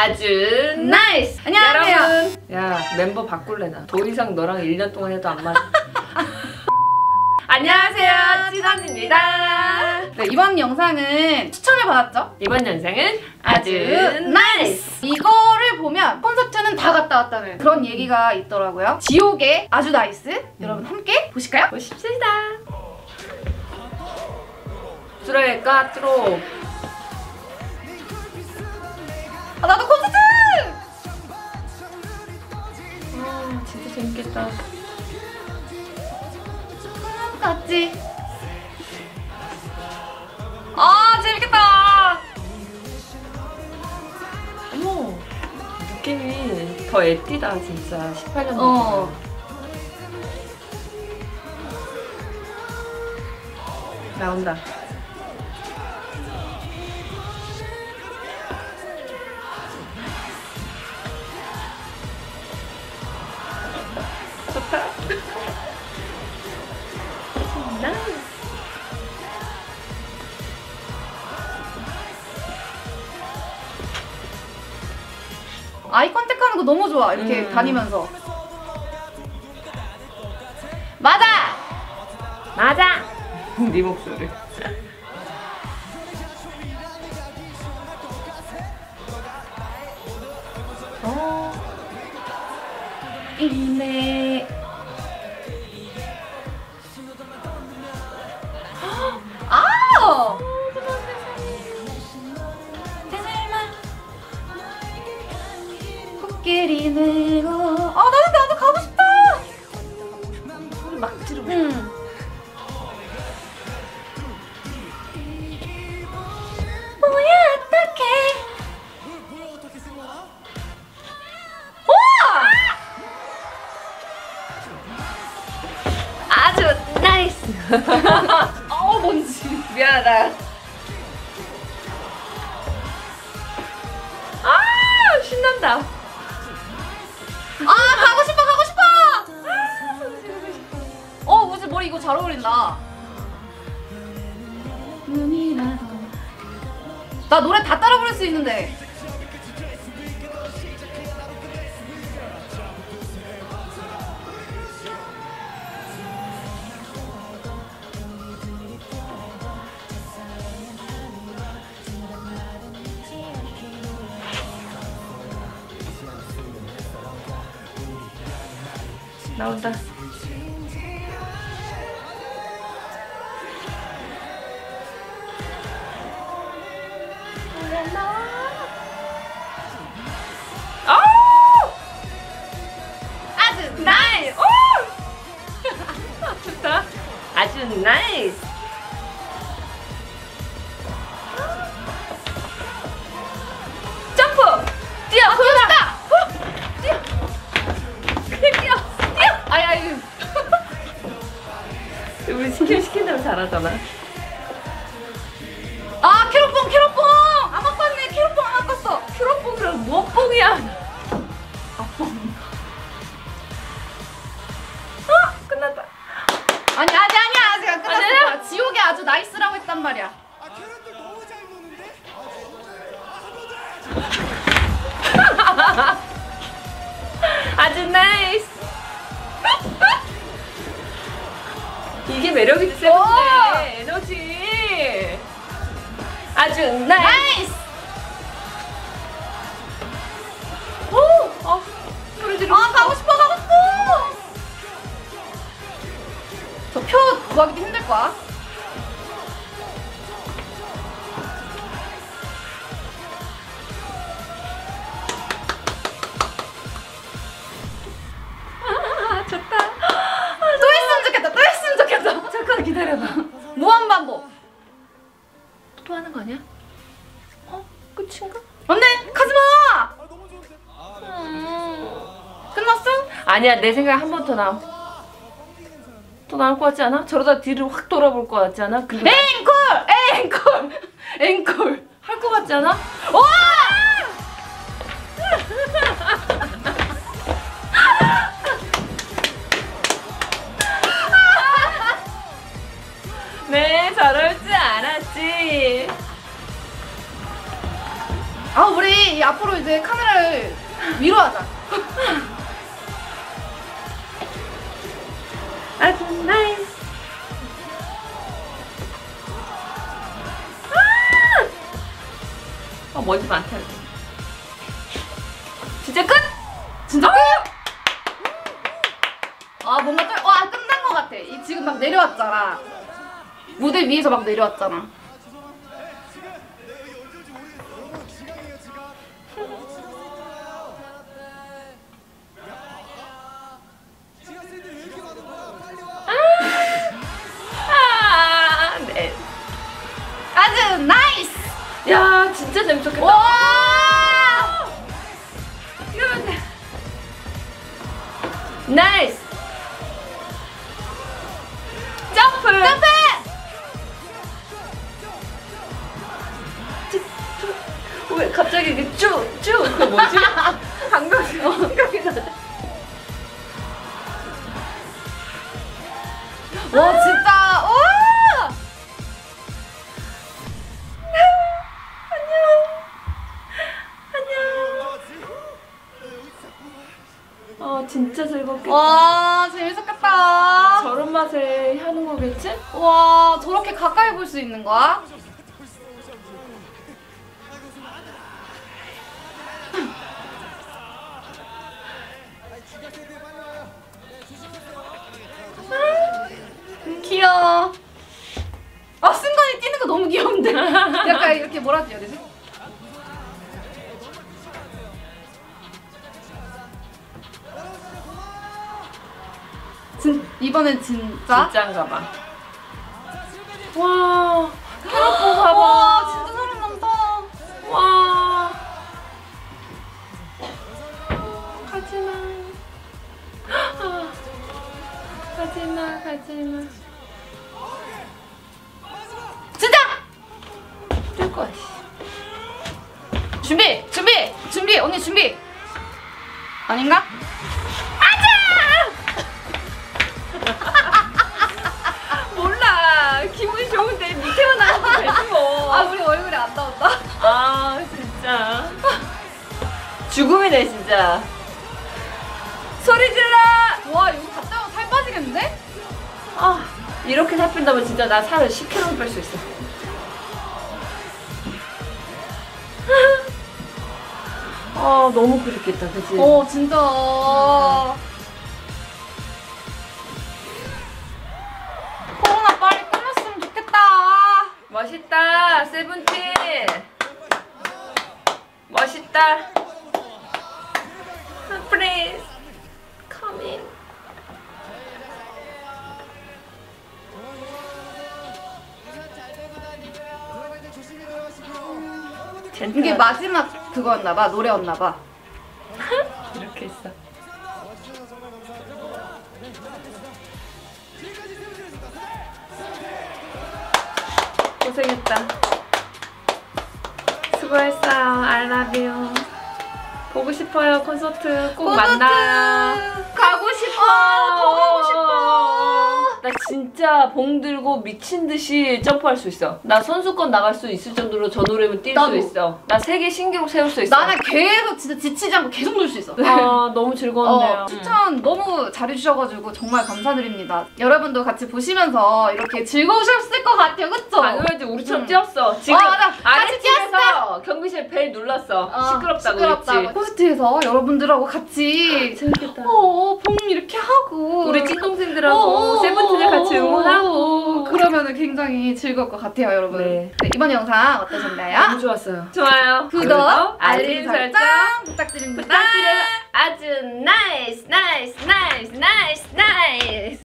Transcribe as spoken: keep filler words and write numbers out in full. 아주 나이스! 안녕하세요! 여러분. 야, 멤버 바꿀래 나. 더 이상 너랑 일 년 동안 해도 안 맞아. 안녕하세요, 찌던입니다. 네, 이번 영상은 추천을 받았죠? 이번 영상은 아주 나이스! 이거를 보면 콘서트는 다 갔다 왔다는 그런 얘기가 있더라고요. 지옥의 아주 나이스! 음. 여러분 함께 보실까요? 보십시다. 트레이가 트로 아, 나도 콘서트! 아, 진짜 재밌겠다. 같이. 아, 재밌겠다. 어머, 느낌이 더 애띠다, 진짜. 십팔 년 어. 나온다. 아이 컨택 하는 거 너무 좋아. 이렇게 음. 다니면서 맞아! 맞아! 네 목소리 어. 있네. 길이 내가 아 나도 나도 가고 싶다. 막 지르고. 응. 뭐야 어떡해? 오! 아주 나이스. 어 뭔지 미안하다. 아 신난다. 아 가고 싶어 가고 싶어. 어 뭐지 머리 이거 잘 어울린다. 나 노래 다 따라 부를 수 있는데. 나온다. 아주 나이스. 좋다. 아주 나이스. 점프. 뛰어. 보여준다. 우리 시키면 시킨 대로 잘하잖아. 아 캐럿뽕 캐럿뽕 안 바꿨네. 캐럿뽕 안 바꿨어. 캐럿뽕이랑 뭐 뽕이야. 아 뽕. 아 끝났다. 아니 아니 아니야 아직 안 끝났어. 지옥에 아주 나이스라고 했단 말이야. 아 캐럿들 너무 잘 노는데. 아주 나이스. 이게 매력이지 세븐틴의 에너지. 아주 나이스. 나이스. 오! 어, 소리 지르고 아 가고 싶어 가고 싶어. 저 표 구하기도 힘들 거야. 기다려봐. 무한반복. 또 하는 거 아니야? 어? 끝인가? 안돼! 가지마! 음... 끝났어? 아니야 내 생각에 한 번 더 나와. 또 나올 것 같지 않아? 저러다 뒤를 확 돌아볼 것 같지 않아? 앵콜! 앵콜! 앵콜! 할 것 같지 않아? 와! 네, 저럴 줄 알았지. 아, 우리 앞으로 이제 우리 카메라를 위로 하자. 아주 나이스. 아! 어, 먼지 많다. 진짜 끝? 진짜 끝? 아, 뭔가 떨, 와, 끝난 것 같아. 이, 지금 막 내려왔잖아. 무대 위에서 막 내려왔잖아. 나이스! 야, 진짜 재밌었겠다. 와! 이러면 돼. 나이스! 점프! 점프! 왜 갑자기 이게 쭉, 쭉. 그 뭐지? 방금 생각이 나네. 와, 진짜. 오! 진짜 즐겁겠다. 와, 재밌었겠다. 저런 맛에 하는 거겠지? 와, 저렇게 가까이 볼 수 있는 거야? 귀여워. 아, 승관이 뛰는 거 너무 귀여운데? 약간 이렇게 뭐라 해야 되지? 진, 이번엔 진짜? 진짜인가 봐. 와, 트럭보 봐봐. 와, 진짜 소름 난다. 와, 가지마. 가지마, 가지마. 진짜! 뜰 거야. 준비, 준비, 준비, 언니 준비. 아닌가? 기분이 좋은데 밑에만 나와도 되지 뭐. 아, 우리 얼굴이 안 나온다. 아, 진짜 죽음이네 진짜. 소리 질러. 와, 여기 갔다 오면 살 빠지겠는데? 아, 이렇게 살 뺀다면 진짜 나 살을 십 킬로그램 뺄 수 있어. 아, 너무 그립겠다, 그치? 어, 진짜. 음. 멋있다, 세븐틴. 멋있다. Please come in. 이게 마지막 그거였나봐, 노래였나봐. 이렇게 있어. 고생했다. 수고했어요. I love you. 보고 싶어요. 콘서트 꼭 콘서트. 만나요. 가고 싶어. 보고 싶어. 나 진짜 봉 들고 미친 듯이 점프할 수 있어. 나 선수권 나갈 수 있을 정도로 저 노래면 뛸 수 있어. 나 세계 신기록 세울 수 있어. 나는 계속 진짜 지치지 않고 계속 놀 수 있어. 아, 너무 즐거웠네요. 어, 추천 음. 너무 잘해주셔가지고 정말 감사드립니다. 여러분도 같이 보시면서 이렇게 즐거우셨을 것 같아요. 그쵸? 당연하지. 우리처럼 음. 뛰었어. 지금 아, 맞아. 같이 뛰었어. 경비실 벨 눌렀어. 어, 시끄럽다고, 시끄럽다고 했지. 콘서트에서 여러분들하고 같이 재밌겠다. 어, 봉 이렇게 하고 우리 찐동생들하고 세븐틴을 같이 응원하고 그러면 굉장히 즐거울 것 같아요, 여러분. 네. 네, 이번 영상 어떠셨나요? 너무 좋았어요. 좋아요. 구독, 알림 설정 부탁드립니다. 부탁드려요. 아주 나이스, 나이스, 나이스, 나이스, 나이스.